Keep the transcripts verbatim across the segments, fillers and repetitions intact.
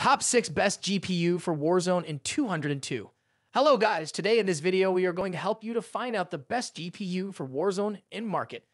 Top six best G P U for Warzone in two hundred two. Hello guys, today in this video we are going to help you to find out the best G P U for Warzone in market.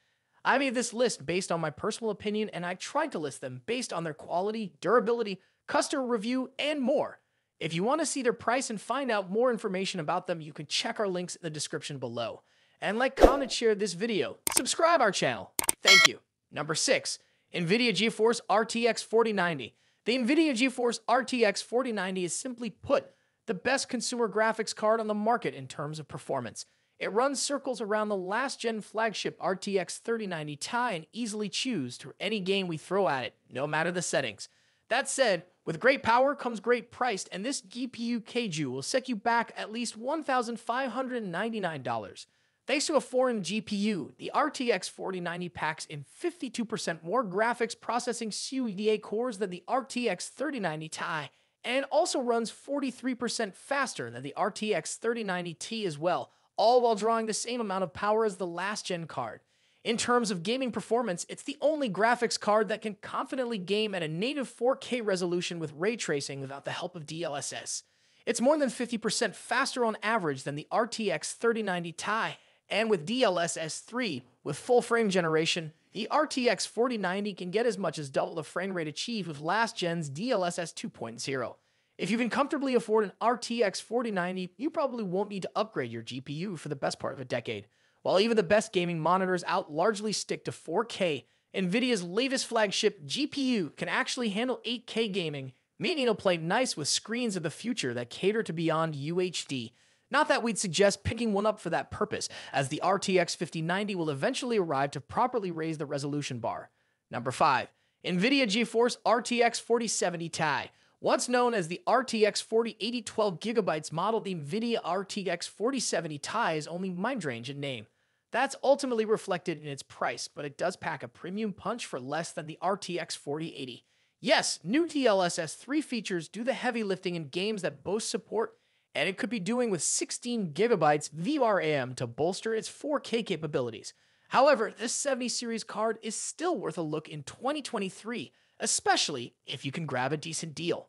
I made this list based on my personal opinion and I tried to list them based on their quality, durability, customer review, and more. If you want to see their price and find out more information about them, you can check our links in the description below. And like, comment, share this video, subscribe our channel. Thank you. Number six, NVIDIA GeForce R T X forty ninety. The NVIDIA GeForce R T X forty ninety is simply put the best consumer graphics card on the market in terms of performance. It runs circles around the last-gen flagship R T X thirty ninety Ti and easily chews through any game we throw at it, no matter the settings. That said, with great power comes great price, and this G P U K G U will set you back at least one thousand five hundred ninety-nine dollars. Thanks to a foreign G P U, the R T X forty ninety packs in fifty-two percent more graphics processing CUDA cores than the R T X thirty ninety Ti, and also runs forty-three percent faster than the R T X thirty ninety Ti as well, all while drawing the same amount of power as the last-gen card. In terms of gaming performance, it's the only graphics card that can confidently game at a native four K resolution with ray tracing without the help of D L S S. It's more than fifty percent faster on average than the R T X thirty ninety Ti, and with D L S S three, with full-frame generation, the R T X forty ninety can get as much as double the frame rate achieved with last-gen's D L S S two point oh. If you can comfortably afford an R T X forty ninety, you probably won't need to upgrade your G P U for the best part of a decade. While even the best gaming monitors out largely stick to four K, NVIDIA's latest flagship G P U can actually handle eight K gaming, meaning it'll play nice with screens of the future that cater to beyond U H D. Not that we'd suggest picking one up for that purpose, as the R T X fifty ninety will eventually arrive to properly raise the resolution bar. Number five, NVIDIA GeForce R T X forty seventy Ti. Once known as the R T X forty eighty twelve gigabyte model, the NVIDIA R T X forty seventy Ti is only mid-range in name. That's ultimately reflected in its price, but it does pack a premium punch for less than the R T X forty eighty. Yes, new D L S S three features do the heavy lifting in games that both support, and it could be doing with sixteen gigabytes V RAM to bolster its four K capabilities. However, this seventy series card is still worth a look in twenty twenty-three, especially if you can grab a decent deal.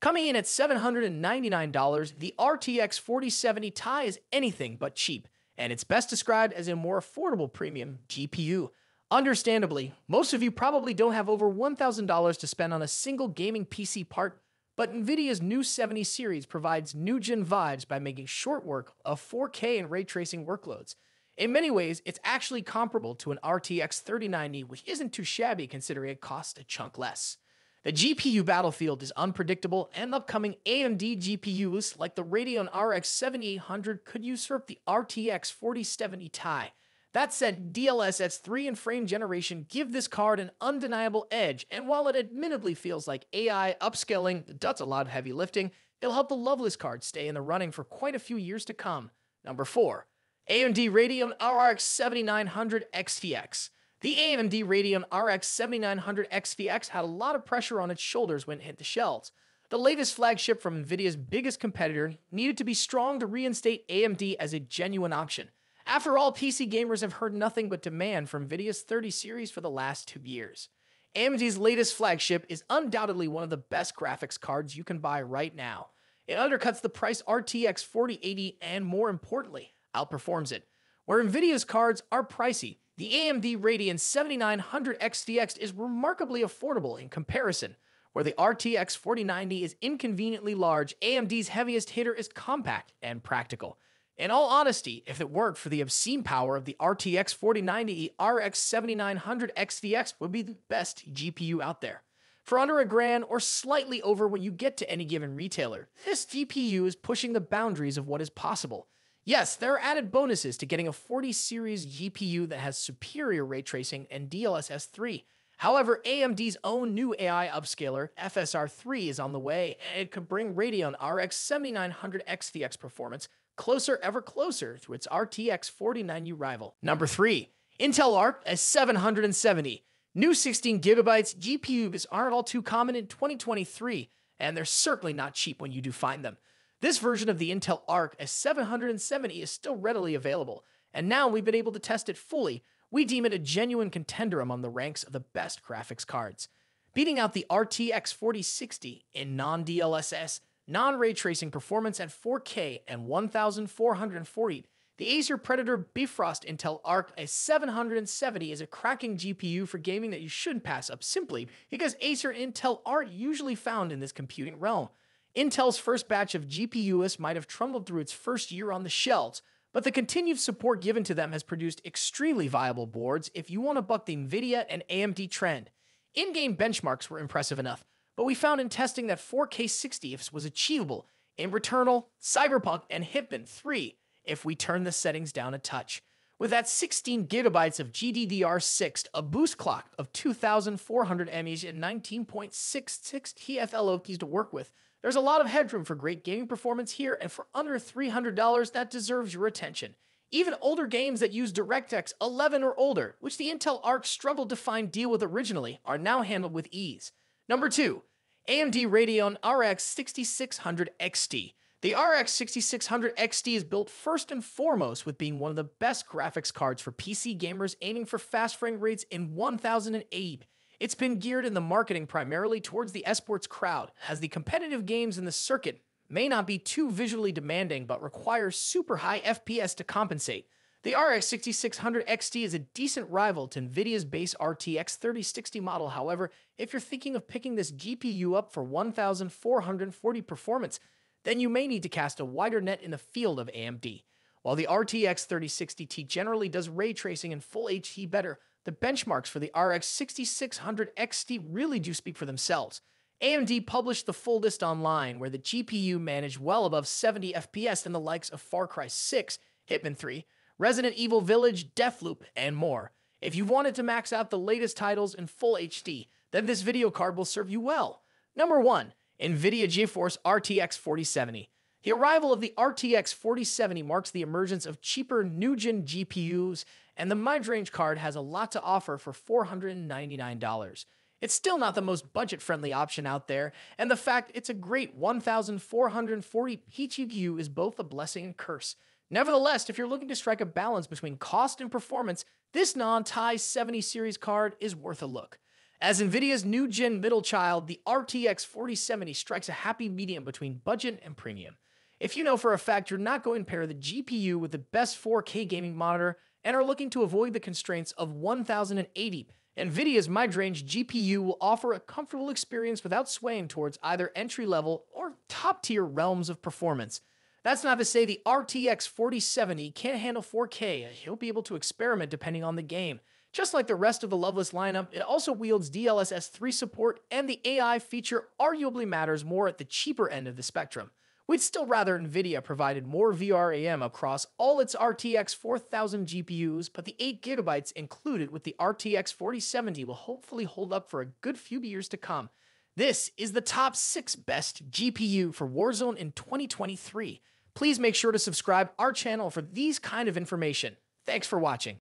Coming in at seven hundred ninety-nine dollars, the R T X forty seventy Ti is anything but cheap, and it's best described as a more affordable premium G P U. Understandably, most of you probably don't have over one thousand dollars to spend on a single gaming P C part, but NVIDIA's new seventy series provides new-gen vibes by making short work of four K and ray tracing workloads. In many ways, it's actually comparable to an R T X thirty ninety, which isn't too shabby considering it costs a chunk less. The G P U battlefield is unpredictable, and upcoming A M D G P Us like the Radeon R X seventy-eight hundred could usurp the R T X forty seventy Ti. That said, D L S S three and frame generation give this card an undeniable edge, and while it admittedly feels like A I upscaling does a lot of heavy lifting, it'll help the Lovelace card stay in the running for quite a few years to come. Number four, A M D Radeon R X seventy-nine hundred X T X. The A M D Radeon R X seventy-nine hundred X T X had a lot of pressure on its shoulders when it hit the shelves. The latest flagship from NVIDIA's biggest competitor needed to be strong to reinstate A M D as a genuine option. After all, P C gamers have heard nothing but demand from NVIDIA's thirty series for the last two years. A M D's latest flagship is undoubtedly one of the best graphics cards you can buy right now. It undercuts the price R T X forty eighty and, more importantly, outperforms it. Where NVIDIA's cards are pricey, the A M D Radeon seventy-nine hundred X T X is remarkably affordable in comparison. Where the R T X forty ninety is inconveniently large, A M D's heaviest hitter is compact and practical. In all honesty, if it weren't for the obscene power of the R T X forty ninety, R X seventy-nine hundred X T X would be the best G P U out there. For under a grand or slightly over when you get to any given retailer, this G P U is pushing the boundaries of what is possible. Yes, there are added bonuses to getting a forty series G P U that has superior ray tracing and D L S S three. However, A M D's own new A I upscaler, F S R three, is on the way, and it could bring Radeon R X seventy-nine hundred X T X performance closer, ever closer, to its R T X forty ninety rival. Number three, Intel Arc S seven seventy. New sixteen gigabyte G P Us aren't all too common in twenty twenty-three, and they're certainly not cheap when you do find them. This version of the Intel Arc S seven seventy is still readily available, and now we've been able to test it fully, we deem it a genuine contender among the ranks of the best graphics cards. beating out the R T X forty sixty in non-D L S S, non-ray tracing performance at four K and one thousand four hundred forty. The Acer Predator Bifrost Intel Arc A seven seventy is a cracking G P U for gaming that you shouldn't pass up simply because Acer Intel aren't usually found in this computing realm. Intel's first batch of G P Us might have trundled through its first year on the shelves, but the continued support given to them has produced extremely viable boards if you want to buck the NVIDIA and A M D trend. In-game benchmarks were impressive enough, but we found in testing that four K sixty F P S was achievable in Returnal, Cyberpunk, and Hitman three if we turn the settings down a touch. With that sixteen gigabytes of G D D R six, a boost clock of two thousand four hundred milliseconds and nineteen point six six T F L O Ps to work with, there's a lot of headroom for great gaming performance here, and for under three hundred dollars, that deserves your attention. Even older games that use DirectX eleven or older, which the Intel Arc struggled to find deal with originally, are now handled with ease. Number two, A M D Radeon R X sixty-six hundred X T. The R X sixty-six hundred X T is built first and foremost with being one of the best graphics cards for P C gamers aiming for fast frame rates in one thousand eighty p. It's been geared in the marketing primarily towards the esports crowd, as the competitive games in the circuit may not be too visually demanding but require super high F P S to compensate. The R X sixty-six hundred X T is a decent rival to NVIDIA's base R T X thirty sixty model, however, if you're thinking of picking this G P U up for one thousand four hundred forty performance, then you may need to cast a wider net in the field of A M D. While the R T X thirty sixty T generally does ray tracing and full H D better, the benchmarks for the R X sixty-six hundred X T really do speak for themselves. A M D published the full list online, where the G P U managed well above seventy F P S than the likes of Far Cry six, Hitman three, Resident Evil Village, Deathloop, and more. If you wanted to max out the latest titles in full H D, then this video card will serve you well. Number one, NVIDIA GeForce R T X forty seventy. The arrival of the R T X forty seventy marks the emergence of cheaper new-gen G P Us, and the mid-range card has a lot to offer for four hundred ninety-nine dollars. It's still not the most budget-friendly option out there, and the fact it's a great one thousand four hundred forty P G P U is both a blessing and curse. Nevertheless, if you're looking to strike a balance between cost and performance, this non-Ti seventy series card is worth a look. As NVIDIA's new-gen middle child, the R T X forty seventy strikes a happy medium between budget and premium. If you know for a fact you're not going to pair the G P U with the best four K gaming monitor and are looking to avoid the constraints of one thousand eighty, NVIDIA's mid-range G P U will offer a comfortable experience without swaying towards either entry-level or top-tier realms of performance. That's not to say the R T X forty seventy can't handle four K, and you'll be able to experiment depending on the game. Just like the rest of the Lovelace lineup, it also wields D L S S three support, and the A I feature arguably matters more at the cheaper end of the spectrum. We'd still rather NVIDIA provided more V RAM across all its R T X four thousand G P Us, but the eight gigabytes included with the R T X forty seventy will hopefully hold up for a good few years to come. This is the top six best G P U for Warzone in twenty twenty-three. Please make sure to subscribe our channel for these kind of information. Thanks for watching.